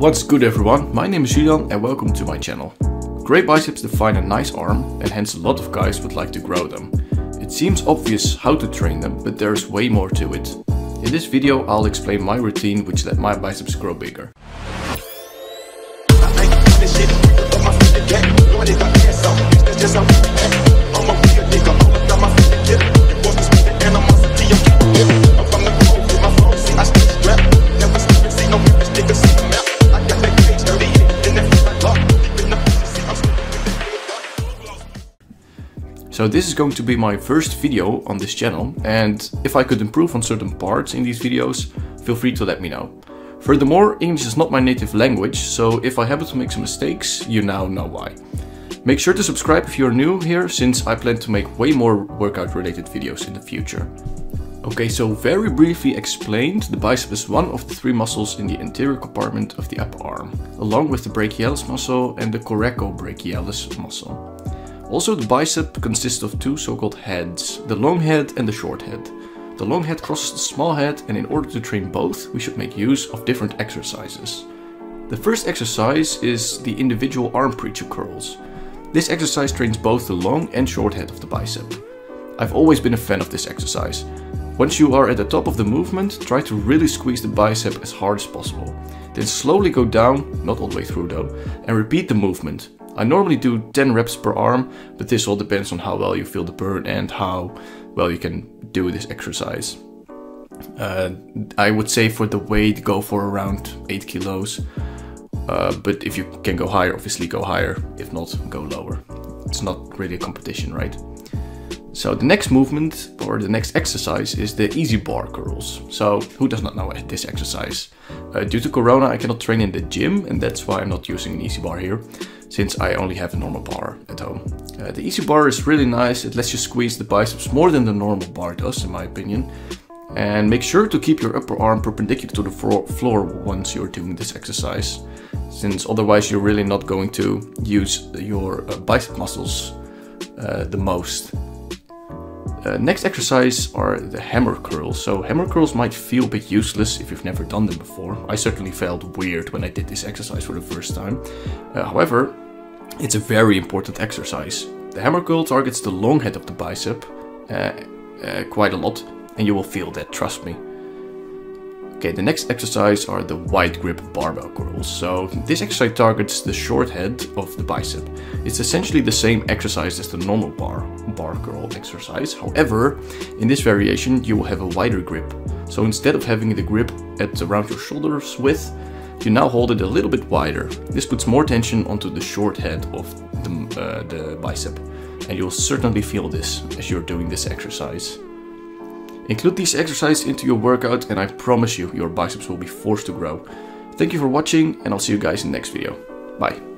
What's good everyone, my name is Julian and welcome to my channel. Great biceps define a nice arm and hence a lot of guys would like to grow them. It seems obvious how to train them, but there's way more to it. In this video I'll explain my routine which let my biceps grow bigger. So this is going to be my first video on this channel, and if I could improve on certain parts in these videos, feel free to let me know. Furthermore, English is not my native language, so if I happen to make some mistakes, you now know why. Make sure to subscribe if you're new here, since I plan to make way more workout related videos in the future. Okay, so very briefly explained, the bicep is one of the three muscles in the anterior compartment of the upper arm, along with the brachialis muscle and the coracobrachialis muscle. Also, the bicep consists of two so-called heads, the long head and the short head. The long head crosses the small head, and in order to train both, we should make use of different exercises. The first exercise is the individual arm preacher curls. This exercise trains both the long and short head of the bicep. I've always been a fan of this exercise. Once you are at the top of the movement, try to really squeeze the bicep as hard as possible. Then slowly go down, not all the way through though, and repeat the movement. I normally do 10 reps per arm, but this all depends on how well you feel the burn and how well you can do this exercise. I would say for the weight, go for around 8 kilos. But if you can go higher, obviously go higher. If not, go lower. It's not really a competition, right? So the next movement or the next exercise is the easy bar curls. So who does not know this exercise? Due to Corona, I cannot train in the gym, and that's why I'm not using an easy bar here, since I only have a normal bar at home. The easy bar is really nice. It lets you squeeze the biceps more than the normal bar does, in my opinion. And make sure to keep your upper arm perpendicular to the floor once you're doing this exercise, since otherwise you're really not going to use your bicep muscles the most. Next exercise are the hammer curls. So hammer curls might feel a bit useless if you've never done them before. I certainly felt weird when I did this exercise for the first time. However, it's a very important exercise. The hammer curl targets the long head of the bicep quite a lot, and you will feel that, trust me. Okay, the next exercise are the wide grip barbell curls. So this exercise targets the short head of the bicep. It's essentially the same exercise as the normal bar curl exercise. However, in this variation, you will have a wider grip. So instead of having the grip at around your shoulders width, you now hold it a little bit wider. This puts more tension onto the short head of the bicep. And you'll certainly feel this as you're doing this exercise. Include these exercises into your workout and I promise you, your biceps will be forced to grow. Thank you for watching and I'll see you guys in the next video. Bye.